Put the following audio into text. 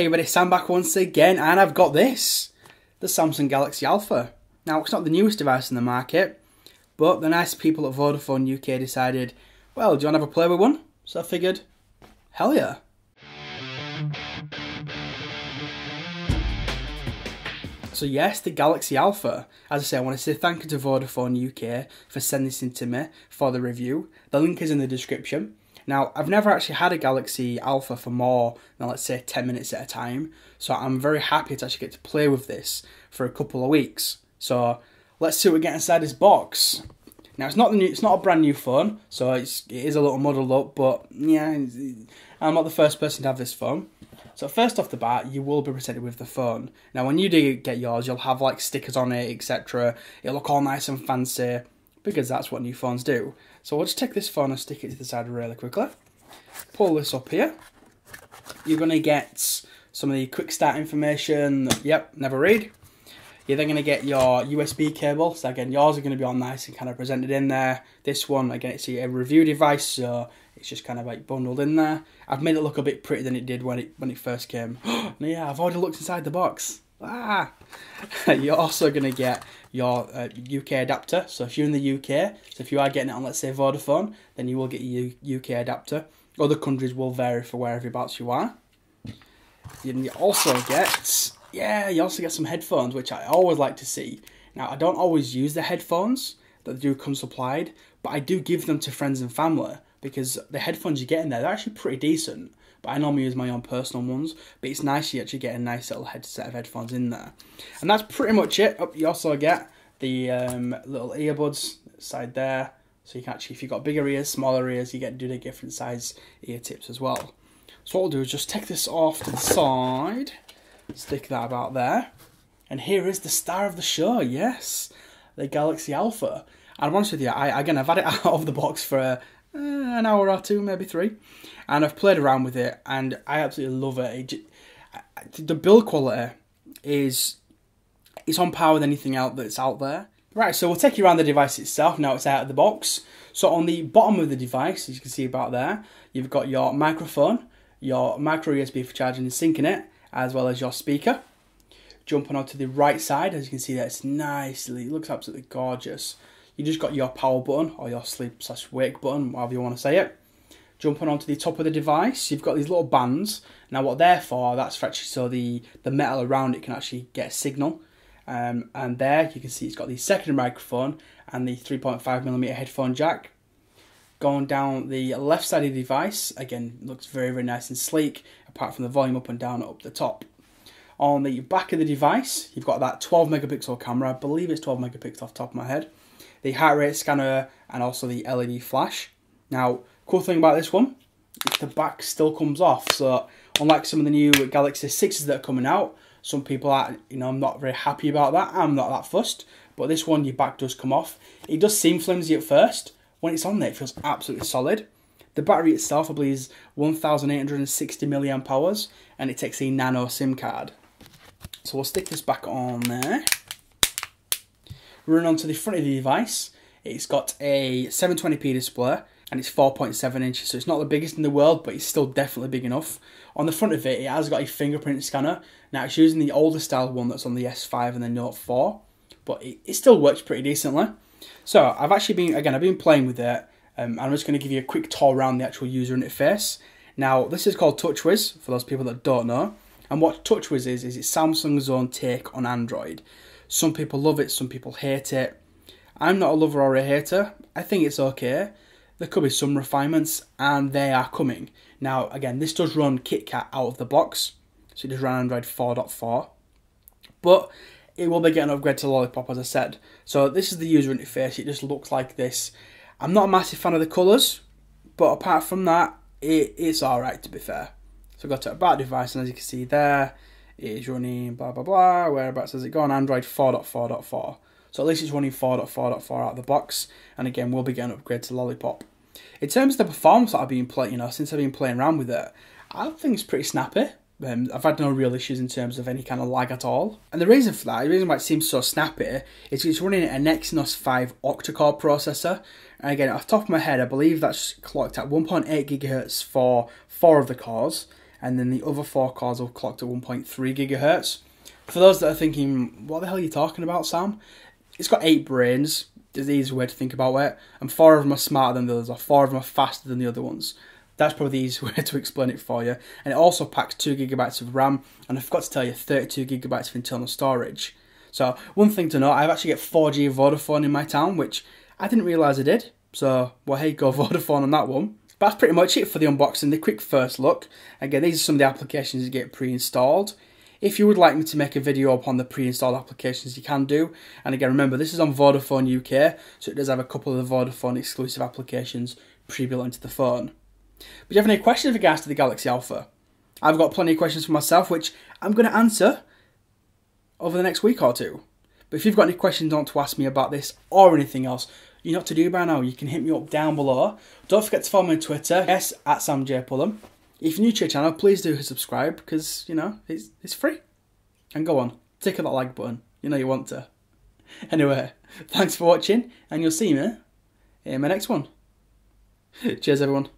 Hey everybody, Sam back once again, and I've got this, the Samsung Galaxy Alpha. Now, it's not the newest device in the market, but the nice people at Vodafone UK decided, well, do you want to have a play with one? So I figured, hell yeah. So yes, the Galaxy Alpha. As I say, I want to say thank you to Vodafone UK for sending this in to me for the review. The link is in the description. Now, I've never actually had a Galaxy Alpha for more than, let's say, 10 minutes at a time. So I'm very happy to actually get to play with this for a couple of weeks. So let's see what we get inside this box. Now, it's not a brand new phone, so it is a little muddled up, but yeah, I'm not the first person to have this phone. So first off the bat, you will be presented with the phone. Now, when you do get yours, you'll have like stickers on it, etc. It'll look all nice and fancy, because that's what new phones do. So we'll just take this phone and stick it to the side really quickly. Pull this up here. You're going to get some of the quick start information. Yep, never read. You're then going to get your USB cable. So again, yours are going to be all nice and kind of presented in there. This one, again, it's a review device, so it's just kind of like bundled in there. I've made it look a bit prettier than it did when it first came. Yeah, I've already looked inside the box. Ah! You're also going to get your UK adapter. So if you're in the UK, so if you are getting it on, let's say, Vodafone, then you will get your UK adapter. Other countries will vary for whereabouts you are. And you also get, some headphones, which I always like to see. Now, I don't always use the headphones that do come supplied, but I do give them to friends and family, because the headphones you get in there, they're actually pretty decent. But I normally use my own personal ones, but it's nice you actually get a nice little headset of headphones in there. And that's pretty much it. Oh, you also get the little earbuds side there, so you can actually, if you've got bigger ears, smaller ears, you get to do the different size ear tips as well. So what we'll do is just take this off to the side, stick that about there, and here is the star of the show, yes, the Galaxy Alpha. And I'm honest with you, I've had it out of the box for an hour or two, maybe three, and I've played around with it, and I absolutely love it. The build quality is on par with anything else that's out there. Right, so we'll take you around the device itself. Now it's out of the box. So on the bottom of the device, as you can see about there, you've got your microphone, your micro USB for charging and syncing it, as well as your speaker. Jumping onto the right side, as you can see there, it's nicely, it looks absolutely gorgeous. You just got your power button, or your sleep/wake button, however you want to say it. Jumping onto the top of the device, you've got these little bands. Now what they're for, that's for actually so the metal around it can actually get a signal. And there you can see it's got the secondary microphone and the 3.5mm headphone jack. Going down the left side of the device, again, looks very, very nice and sleek, apart from the volume up and down up the top. On the back of the device, you've got that 12 megapixel camera. I believe it's 12 megapixel off the top of my head. The heart rate scanner, and also the LED flash. Now, cool thing about this one, the back still comes off. So, unlike some of the new Galaxy 6s that are coming out, some people are, you know, I'm not very happy about that. I'm not that fussed. But this one, your back does come off. It does seem flimsy at first. When it's on there, it feels absolutely solid. The battery itself, I believe, is 1,860 milliamp hours, and it takes a nano SIM card. So we'll stick this back on there. Run onto the front of the device, it's got a 720p display and it's 4.7 inches, so it's not the biggest in the world, but it's still definitely big enough. On the front of it, it has got a fingerprint scanner. Now it's using the older style one that's on the S5 and the Note 4, but it still works pretty decently. So I've actually been, again, I've been playing with it. I'm just going to give you a quick tour around the actual user interface. Now this is called TouchWiz, for those people that don't know. And what TouchWiz is it's Samsung's own take on Android. Some people love it, some people hate it. I'm not a lover or a hater. I think it's okay. There could be some refinements, and they are coming. Now, again, this does run KitKat out of the box. So it does run Android 4.4. But it will be getting upgraded to Lollipop, as I said. So this is the user interface. It just looks like this. I'm not a massive fan of the colours, but apart from that, it's all right, to be fair. So go to About Device, and as you can see there, it is running blah, blah, blah. Whereabouts does it go? On Android 4.4.4. So at least it's running 4.4.4 out of the box. And again, we'll be getting upgraded to Lollipop. In terms of the performance that I've been playing, you know, since I've been playing around with it, I think it's pretty snappy. I've had no real issues in terms of any kind of lag at all. And the reason for that, the reason why it seems so snappy, is it's running an Exynos 5 octa-core processor. And again, off the top of my head, I believe that's clocked at 1.8 gigahertz for 4 of the cores. and then the other four cores are clocked at 1.3 gigahertz. For those that are thinking, what the hell are you talking about, Sam? It's got 8 brains, is the easy way to think about it, and 4 of them are smarter than the others, or 4 of them are faster than the other ones. That's probably the easy way to explain it for you. And it also packs 2 GB of RAM, and I forgot to tell you, 32 GB of internal storage. So one thing to note, I actually get 4G Vodafone in my town, which I didn't realise I did. So, well, hey, go Vodafone on that one. But that's pretty much it for the unboxing, the quick first look. Again, these are some of the applications that get pre-installed. If you would like me to make a video upon the pre-installed applications, you can do. And again, remember, this is on Vodafone UK, so it does have a couple of the Vodafone exclusive applications pre-built into the phone. But do you have any questions with regards to the Galaxy Alpha? I've got plenty of questions for myself, which I'm going to answer over the next week or two. But if you've got any questions you want to ask me about this or anything else, you know what to do by now. You can hit me up down below. Don't forget to follow me on Twitter, yes, @SamJPullen. If you're new to the channel, please do hit subscribe because, you know, it's free. And go on, tickle that like button. You know you want to. Anyway, thanks for watching, and you'll see me in my next one. Cheers, everyone.